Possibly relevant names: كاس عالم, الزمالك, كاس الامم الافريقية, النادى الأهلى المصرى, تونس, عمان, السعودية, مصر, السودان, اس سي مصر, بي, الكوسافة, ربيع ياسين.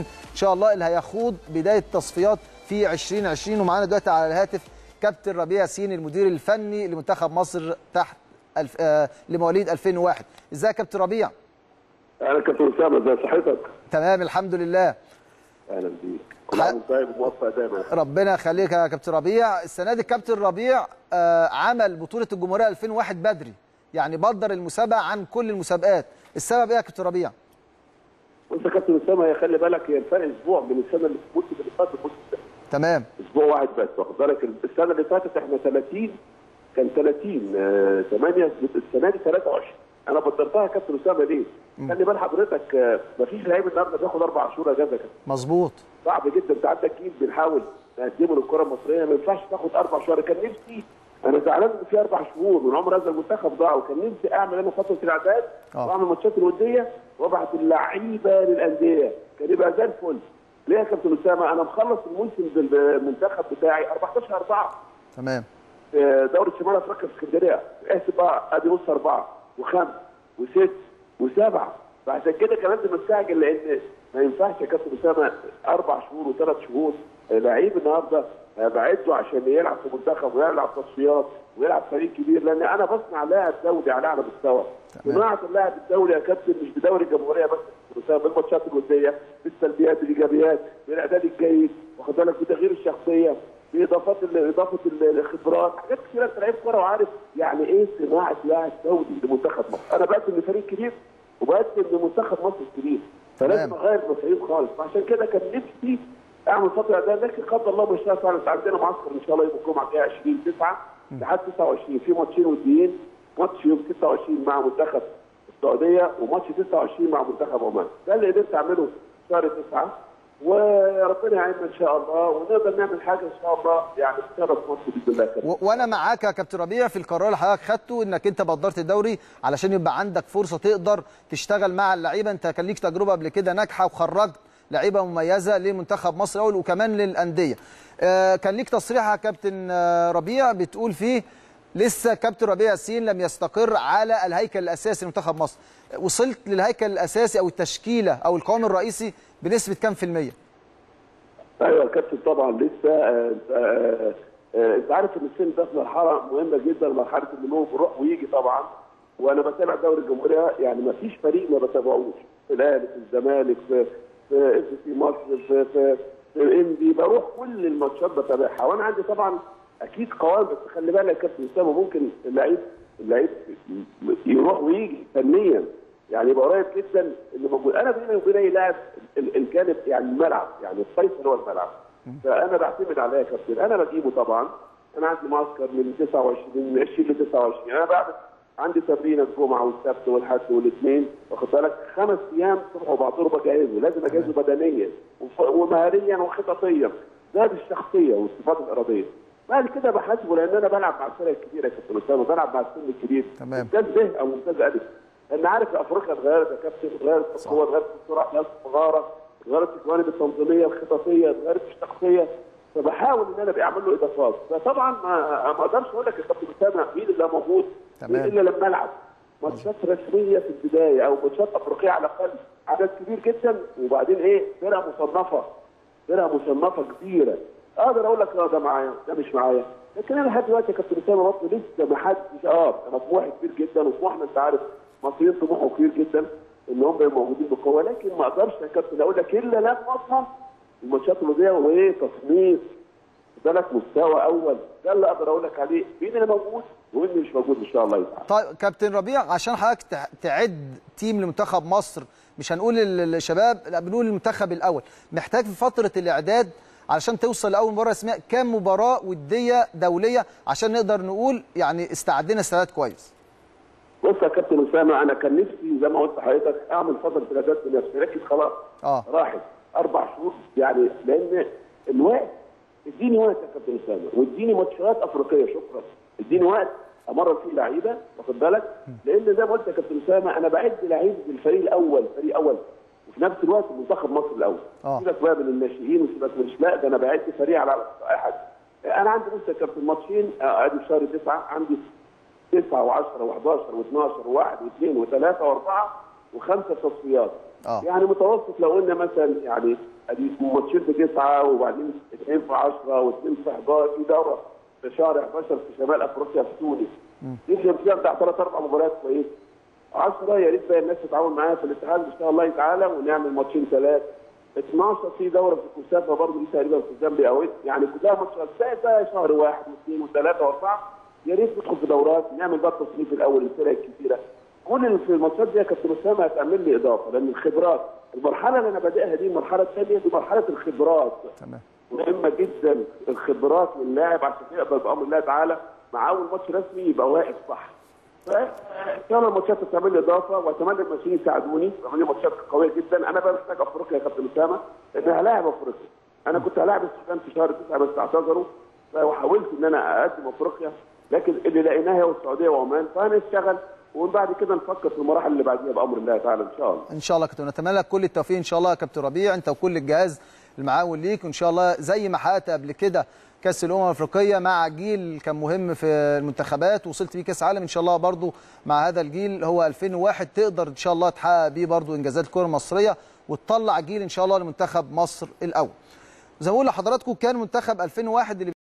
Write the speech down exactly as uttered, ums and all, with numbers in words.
ان شاء الله اللي هيخوض بدايه تصفيات في عشرين عشرين. ومعانا دلوقتي على الهاتف كابتن ربيع ياسين المدير الفني لمنتخب مصر تحت الف... آه... لمواليد ألفين وواحد. ازيك يا كابتن ربيع؟ اهلا كابتن اسامه، ازي صحتك؟ تمام الحمد لله. اهلا بيك، كل عام وانت طيب وموفق دايما. ربنا يخليك يا كابتن ربيع. السنه دي كابتن ربيع آه عمل بطوله الجمهوريه ألفين وواحد بدري، يعني بدر المسابقه عن كل المسابقات، السبب ايه يا كابتن ربيع؟ بص يا كابتن اسامه، هي خلي بالك هي الفرق اسبوع من السنه اللي في الموسم اللي فات والموسم ده. تمام. اسبوع واحد بس، واخد بالك؟ السنه اللي فاتت احنا ثلاثين، كان ثلاثين ثمانية، السنه دي ثلاثة وعشرين. انا بدرتها يا كابتن اسامه ليه؟ خلي بال حضرتك مفيش لعيب النهارده بياخد اربع شهور اجازه كده. مظبوط. صعب جدا، انت عندك جيل بنحاول نقدمه للكره المصريه، ما ينفعش تاخد اربع شهور. كان نفسي، انا زعلان ان في اربع شهور من عمر هذا المنتخب ضاع، وكان نفسي اعمل انا فتره الاعداد واعمل ماتشات الوديه وابعت اللعيبه للانديه، كان يبقى زي الفل. ليه يا كابتن اسامه؟ انا مخلص الموسم بالمنتخب بتاعي أربعتاشر أربعة. تمام. دوري شمال افريقيا في اسكندريه، احسب بقى ادي بص اربعه وخمسه وست وسبعه، فعشان كده كان لازم استعجل، لان ما ينفعش يا كابتن اسامه اربع شهور وثلاث شهور لعيب النهارده بعده عشان يلعب في منتخب ويلعب تصفيات ويلعب فريق كبير، لان انا بصنع لاعب دولي على اعلى مستوى. صناعه اللاعب الدولي يا كابتن مش بدوري الجمهوريه بس، بالماتشات الوديه، بالسلبيات بالايجابيات، بالاعداد الجيد، واخد بالك، بتغيير الشخصيه، باضافات اضافه الخبرات، حاجات كتير. انت لعيب كوره وعارف يعني ايه صناعه لاعب دولي لمنتخب مصر. انا بقدم لفريق كبير وبقدم لمنتخب مصر الكبير، فلازم اغير مفاهيم خالص، عشان كده كان نفسي اعمل فتره ده، لكن قدر الله ما شاء فعلا. عندنا معسكر ان شاء الله يوم الجمعه الجايه عشرين تسعة لحد تسعة وعشرين، في ماتشين وديين، ماتش يوم ستة وعشرين مع منتخب السعوديه وماتش تسعة وعشرين مع منتخب عمان. ده اللي قدرت اعمله شهر تسعة، وربنا يعيننا ان شاء الله ونقدر نعمل حاجه ان شاء الله يعني تشرف مصر باذن الله. و... وانا معاك يا كابتن ربيع في القرار اللي حضرتك خدته، انك انت بدرت الدوري علشان يبقى عندك فرصه تقدر تشتغل مع اللعيبه. انت كان ليك تجربه قبل كده ناجحه وخرجت لعيبه مميزه لمنتخب مصر الاول وكمان للانديه. آه كان ليك تصريح يا كابتن ربيع بتقول فيه لسه كابتن ربيع ياسين لم يستقر على الهيكل الاساسي لمنتخب مصر. وصلت للهيكل الاساسي او التشكيله او القوام الرئيسي بنسبه كام في الميه؟ ايوه يا كابتن طبعا لسه. انت عارف ان السن ده في مرحله مهمه جدا، مرحله النمو بيروح ويجي طبعا. وانا بتابع دوري الجمهوريه، يعني ما فيش فريق ما بتابعوش، في الاهلي، في الزمالك، في في اس سي مصر، في في الام بي، بروح كل الماتشات بتابعها. وانا عندي طبعا اكيد قوام، بس خلي بالك يا كابتن اسامه ممكن اللعيب اللعيب يروح ويجي فنيا، يعني يبقى قريب جدا اللي موجود. انا بيني وبين اي لاعب الجانب يعني الملعب، يعني الفيصل هو الملعب، فانا بعتمد عليه يا كابتن. انا بجيبه طبعا، انا عندي معسكر من تسعة وعشرين، من عشرين ل تسعة وعشرين، انا بعمل عندي تمرين الجمعه والسبت والحد والاثنين، واخد بالك، خمس ايام صبح وبعد ظهر بجهزه، لازم اجهزه بدنيا ومهاريا وخططيا، زاد الشخصيه والصفات الاراديه. بعد كده بحاسبه، لان انا بلعب مع الفرق الكبيره يا كابتن اسامه، بلعب مع السن الكبير، ممتاز ب او ممتاز الف. لان عارف افريقيا اتغيرت يا كابتن، اتغيرت في القوه، اتغيرت في السرعه، اتغيرت في المهاره، اتغيرت في الجوانب التنظيميه الخططيه، اتغيرت في الشخصيه، فبحاول ان انا ابقى اعمل له اضافات. فطبعا ما اقدرش اقول لك يا كابتن اسامه مين اللي موجود الا لما العب ماتشات رسميه في البدايه، او ماتشات افريقيه على الاقل عدد كبير جدا، وبعدين ايه فرقه مصنفه، فرقه مصنفه كبيره. اقدر اقول لك اه ده معايا ده مش معايا، لكن انا لحد دلوقتي يا كابتن اسامه برضه لسه ما حدش. اه انا طموحي كبير جدا، وطموحنا انت عارف المصريين طموحهم كبير جدا ان هم يبقوا موجودين بقوه، لكن ما اقدرش يا كابتن اقول لك الا لما افهم الماتشات الوديه وايه تصنيف بالك مستوى اول، ده اللي اقدر اقول لك عليه مين اللي موجود واللي مش موجود ان شاء الله يتعب. طيب كابتن ربيع، عشان حضرتك تعد تيم لمنتخب مصر، مش هنقول للشباب، لا بنقول المنتخب الاول، محتاج في فتره الاعداد علشان توصل لاول مره اسمها كام مباراه وديه دوليه عشان نقدر نقول يعني استعدينا استعداد كويس؟ بص يا كابتن اسامه، انا كان نفسي زي ما قلت لحضرتك اعمل فتره اعداد لنفسي، لكن خلاص آه. راحت اربع شهور، يعني لان الوقت. اديني وقت يا كابتن اسامه، واديني ماتشات افريقيه، شكرا. اديني وقت امرن فيه لعيبه، واخد بالك؟ لان زي ما قلت يا كابتن اسامه انا بعد لعيب للفريق الاول، فريق اول، وفي نفس الوقت منتخب مصر الاول. سيبك بقى من الناشئين وسيبك من الشباب، ده انا بعد فريق على اي حاجه. انا عندي بص يا كابتن ماتشين ادي في شهر تسعه، عندي تسعه وعشرة وحداشر واثناشر وواحد واثنين وثلاثه واربعه، وخمسه تصفيات. آه. يعني متوسط لو قلنا مثلا يعني ادي ماتشين في تسعه وبعدين تسعين في عشره واثنين في احداشر في دوره في شهر احداشر في شمال افريقيا في تونس. يمكن فيها بتاع ثلاث اربع مباريات كويسه. عشره يا ريت بقى الناس تتعاون معانا في الاتحاد ان شاء الله تعالى ونعمل ماتشين ثلاث. اتناشر في دوره في الكوسافه برضه دي تقريبا في الزمبي او يعني كلها ماتشات ثلاثه شهر واحد واثنين وثلاثه واربعه. يا ريت ندخل في دورات نعمل بقى التصنيف الاول للفرق الكبيره. كل في الماتشات دي كابتن اسامه هتعمل لي اضافه لان الخبرات المرحله اللي انا بادئها دي المرحله الثانيه دي مرحله الخبرات. تمام. مهمه جدا الخبرات للاعب عشان يقدر بامر الله تعالى مع اول ماتش رسمي يبقى واقف صح. فان شاء الله الماتشات هتعمل لي اضافه واتمنى الماشيين يساعدوني عملوا ماتشات قويه جدا. انا بقى محتاج افريقيا يا كابتن اسامه لان هلاعب افريقيا. انا كنت هلاعب السودان في شهر تسعه بس اعتذروا وحاولت ان انا اقدم افريقيا لكن اللي لقيناها هي السعوديه وعمان فهنشتغل ومن بعد كده نفكر في المراحل اللي بعديها بامر الله تعالى ان شاء الله. ان شاء الله كابتن نتمنى لك كل التوفيق ان شاء الله يا كابتن ربيع انت وكل الجهاز المعاون ليك وان شاء الله زي ما حققت قبل كده كاس الامم الافريقيه مع جيل كان مهم في المنتخبات وصلت بيه كاس عالم ان شاء الله برضو مع هذا الجيل هو ألفين وواحد تقدر ان شاء الله تحقق بيه برضو انجازات الكره المصريه وتطلع جيل ان شاء الله لمنتخب مصر الاول. زي ما بقول لحضراتكم كان منتخب ألفين وواحد اللي